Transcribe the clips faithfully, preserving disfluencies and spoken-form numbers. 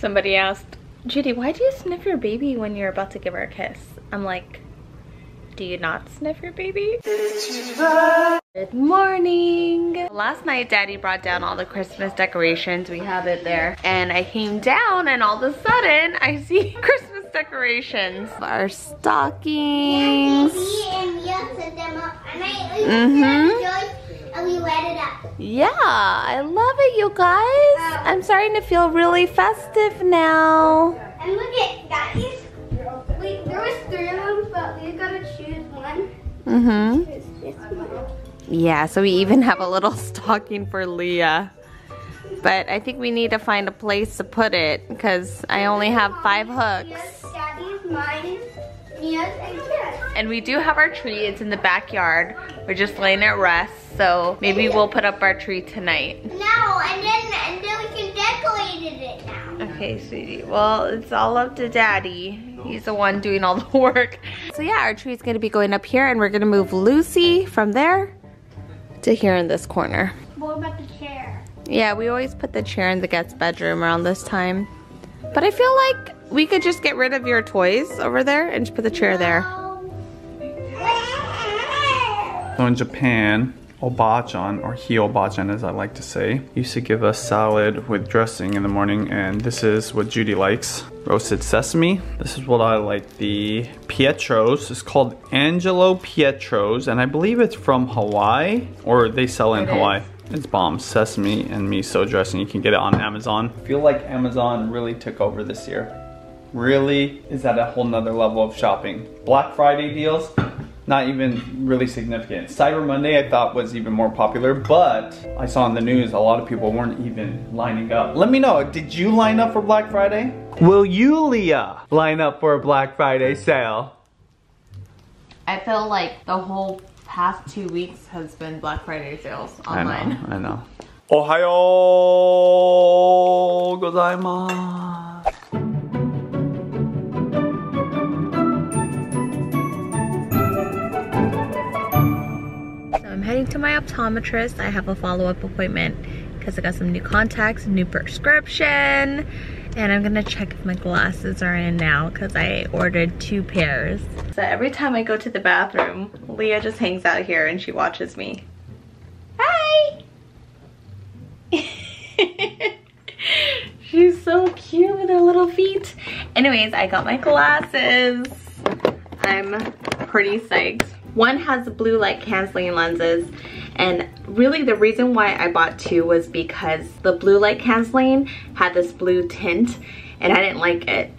Somebody asked, Judy, why do you sniff your baby when you're about to give her a kiss? I'm like, do you not sniff your baby? Good morning. Last night, Daddy brought down all the Christmas decorations. We have it there. And I came down and all of a sudden, I see Christmas decorations. Our stockings. Mm-hmm. And we light it up. Yeah, I love it, you guys. Um, I'm starting to feel really festive now. And look at guys. We, there was three of them, but we gotta choose one. Mm-hmm. Yeah, so we even have a little stocking for Leah. But I think we need to find a place to put it because I only have five hooks. Daddy's, mine, Mia's, and Kia's. And we do have our tree. It's in the backyard. We're just laying at rest. So maybe we'll put up our tree tonight. No, and then, and then we can decorate it now. Okay, sweetie. Well, it's all up to Daddy. He's the one doing all the work. So yeah, our tree's gonna be going up here and we're gonna move Lucy from there to here in this corner. What about the chair? Yeah, we always put the chair in the guest bedroom around this time. But I feel like we could just get rid of your toys over there and just put the chair no. there. So in Japan, obachan, or he obachan as I like to say, used to give us salad with dressing in the morning, and this is what Judy likes. Roasted sesame. This is what I like. The Pietro's. It's called Angelo Pietro's, and I believe it's from Hawaii, or they sell in it Hawaii. Is. It's bomb. Sesame and miso dressing. You can get it on Amazon. I feel like Amazon really took over this year. Really is at a whole nother level of shopping. Black Friday deals. Not even really significant. Cyber Monday I thought was even more popular, but I saw in the news a lot of people weren't even lining up. Let me know, did you line up for Black Friday? Will you, Leah, line up for a Black Friday sale? I feel like the whole past two weeks has been Black Friday sales online. I know, I know. Ohayo gozaimasu. To my optometrist, I have a follow-up appointment because I got some new contacts, new prescription, and I'm gonna check if my glasses are in now because I ordered two pairs. So every time I go to the bathroom, Leah just hangs out here and she watches me. Hi! She's so cute with her little feet. Anyways, I got my glasses. I'm pretty psyched. One has blue light canceling lenses, and really the reason why I bought two was because the blue light canceling had this blue tint and I didn't like it.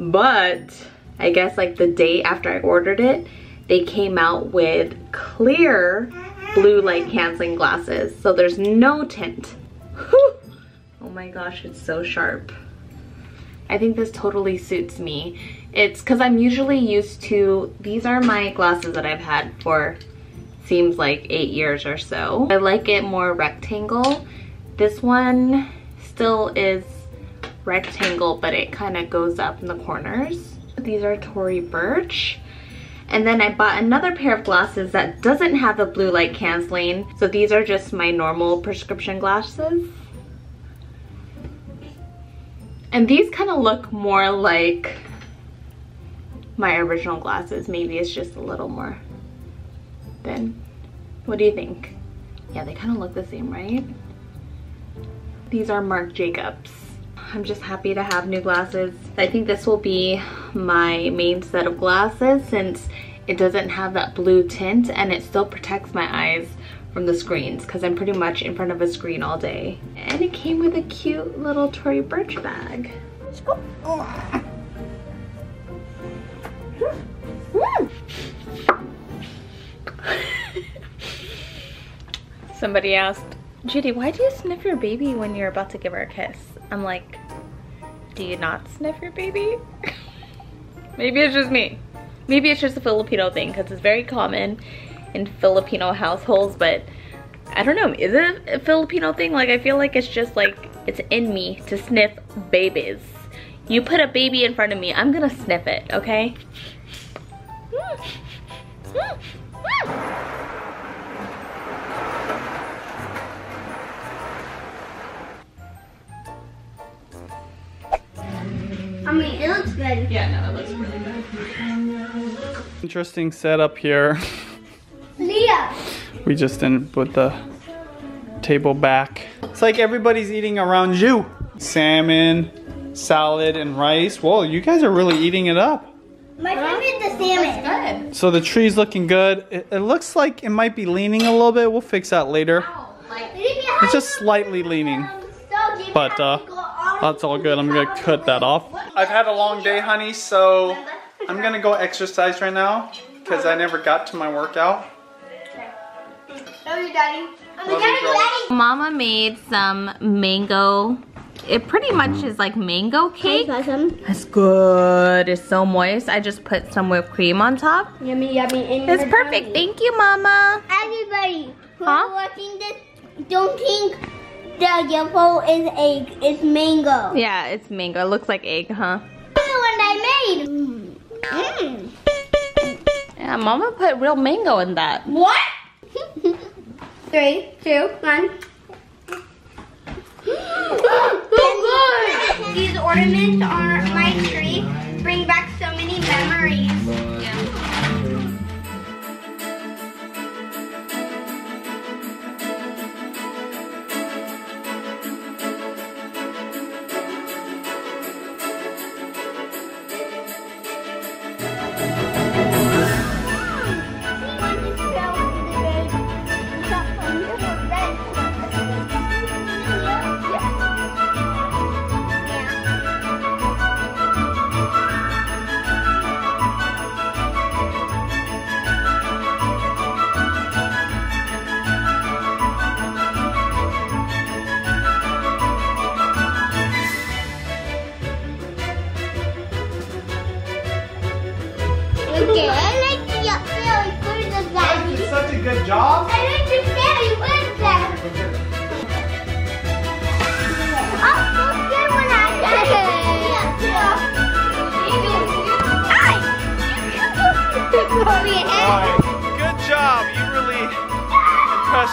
But I guess like the day after I ordered it, they came out with clear blue light canceling glasses. So there's no tint. Whew. Oh my gosh, it's so sharp. I think this totally suits me. It's because I'm usually used to, these are my glasses that I've had for, seems like eight years or so. I like it more rectangle. This one still is rectangle, but it kind of goes up in the corners. These are Tory Burch. And then I bought another pair of glasses that doesn't have the blue light canceling. So these are just my normal prescription glasses. And these kind of look more like my original glasses. Maybe it's just a little more thin. What do you think? Yeah, they kind of look the same, right? These are Marc Jacobs. I'm just happy to have new glasses. I think this will be my main set of glasses since it doesn't have that blue tint and it still protects my eyes from the screens because I'm pretty much in front of a screen all day. And it came with a cute little Tory Burch bag. Oh. Somebody asked, Judy, why do you sniff your baby when you're about to give her a kiss? I'm like, do you not sniff your baby? Maybe it's just me. Maybe it's just a Filipino thing because it's very common in Filipino households, but I don't know, is it a Filipino thing? Like, I feel like it's just like, it's in me to sniff babies. You put a baby in front of me, I'm gonna sniff it, okay? I mean, it looks good. Yeah, no, that looks really good. Interesting setup here. Leah! We just didn't put the table back. It's like everybody's eating around you. Salmon, salad, and rice. Whoa, you guys are really eating it up. My friend did the salmon. Good. So the tree's looking good. It, it looks like it might be leaning a little bit. We'll fix that later. It's just slightly leaning. But uh, that's all good. I'm gonna cut that off. I've had a long day, honey, so I'm gonna go exercise right now because I never got to my workout. Love you, Daddy. Love you, Mama made some mango. It pretty much is like mango cake. It's good. It's so moist. I just put some whipped cream on top. Yummy, yummy. It's perfect. Thank you, Mama. Everybody who's huh? watching this, don't think the yellow is egg. It's mango. Yeah, it's mango. It looks like egg, huh? The one I made. Mm. Mm. Yeah, Mama put real mango in that. What? Three, two, one. Oh, so good. These ornaments on my tree bring back so many memories.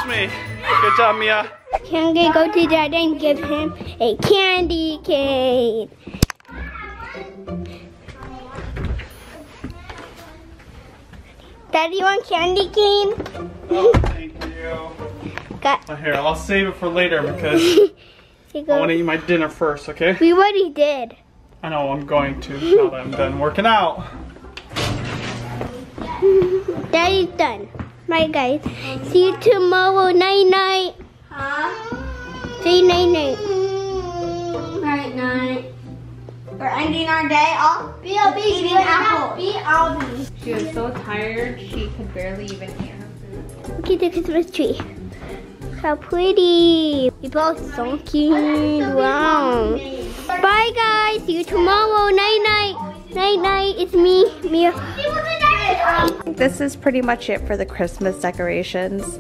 Me. Good job, Mia. I'm gonna go to Dad and give him a candy cane. Daddy, you want candy cane? Oh, thank you. Got oh, here, I'll save it for later because I want to eat my dinner first, okay? We already did. I know, I'm going to now that I'm done working out. Daddy's done. Bye guys. See you tomorrow. Night night. Huh? Say night night. Night night. We're ending our day off. Be a bee. Be an apple. Be all these. She was so tired she could barely even eat her food. Look at the Christmas tree. How pretty. You both so cute. Wow. Bye guys. See you tomorrow. Night night. Night night. It's me, Mia. This is pretty much it for the Christmas decorations,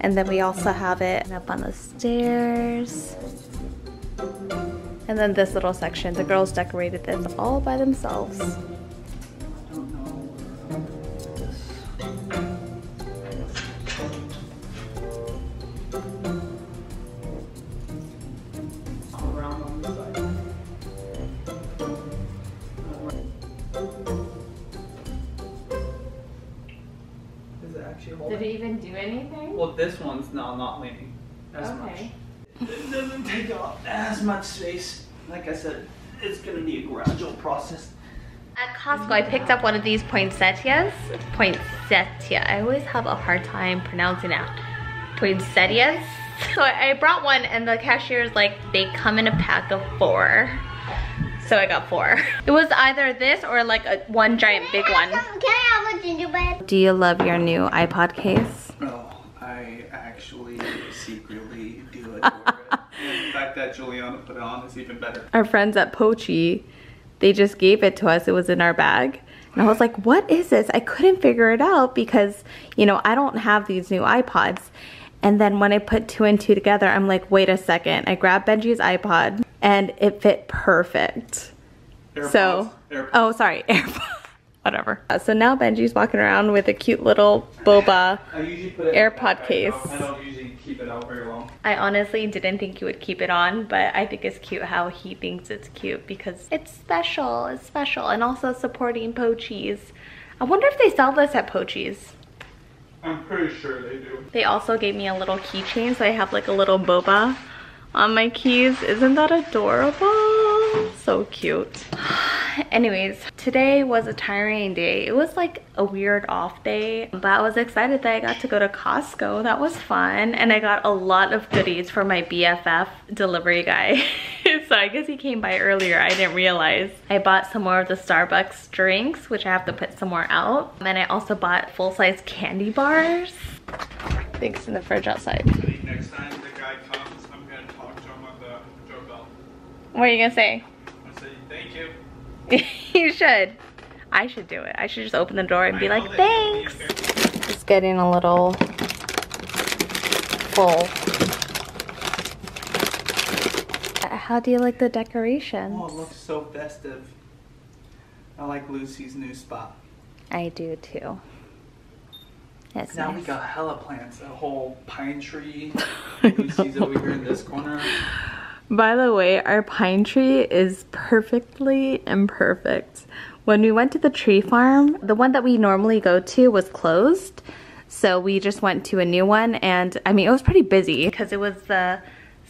and then we also have it up on the stairs, and then this little section. The girls decorated this all by themselves. Did it even do anything? Well, this one's now not leaning as okay. much. It doesn't take up as much space. Like I said, it's going to be a gradual process. At Costco, I picked up one of these poinsettias. Poinsettia. I always have a hard time pronouncing that. Poinsettias. So I brought one, and the cashier's like, they come in a pack of four. So I got four. It was either this or like a, one giant big one. Can I have a gingerbread? Do you love your new iPod case? Oh, I actually secretly do adore it. And the fact that Julianna put it on is even better. Our friends at Pochi, they just gave it to us. It was in our bag. And I was like, what is this? I couldn't figure it out because, you know, I don't have these new iPods. And then when I put two and two together, I'm like, wait a second. I grabbed Benji's iPod and it fit perfect. AirPods. So, AirPods. Oh, sorry, AirPods. whatever. Uh, so now Benji's walking around with a cute little boba AirPod case. I don't usually keep it out very long. I honestly didn't think he would keep it on, but I think it's cute how he thinks it's cute because it's special, it's special. And also supporting Pochi's. I wonder if they sell this at Pochi's. I'm pretty sure they do. They also gave me a little keychain, so I have like a little boba on my keys. Isn't that adorable? So cute. Anyways, today was a tiring day. It was like a weird off day, but I was excited that I got to go to Costco. That was fun. And I got a lot of goodies for my B F F delivery guy. So I guess he came by earlier. I didn't realize. I bought some more of the Starbucks drinks, which I have to put some more out. And I also bought full-size candy bars. Things in the fridge outside. Next time the guy comes, I'm gonna talk to him on the doorbell. What are you gonna say? I'm gonna say thank you. You should. I should do it. I should just open the door and be like, thanks. It's getting a little full. How do you like the decorations? Oh, it looks so festive. I like Lucy's new spot. I do too. That's now nice. We got hella plants. A whole pine tree. Lucy's over here in this corner. By the way, our pine tree is perfectly imperfect. When we went to the tree farm, the one that we normally go to was closed. So we just went to a new one, and I mean, it was pretty busy because it was the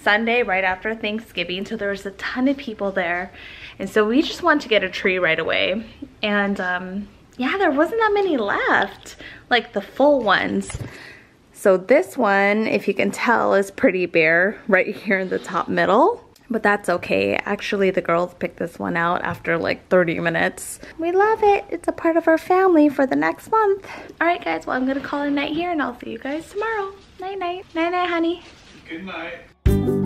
Sunday right after Thanksgiving, so there was a ton of people there. And so we just wanted to get a tree right away. And um, yeah, there wasn't that many left, like the full ones. So this one, if you can tell, is pretty bare right here in the top middle, but that's okay. Actually, the girls picked this one out after like thirty minutes. We love it. It's a part of our family for the next month. All right, guys, well, I'm gonna call it a night here, and I'll see you guys tomorrow. Night, night. Night, night, honey. Good night.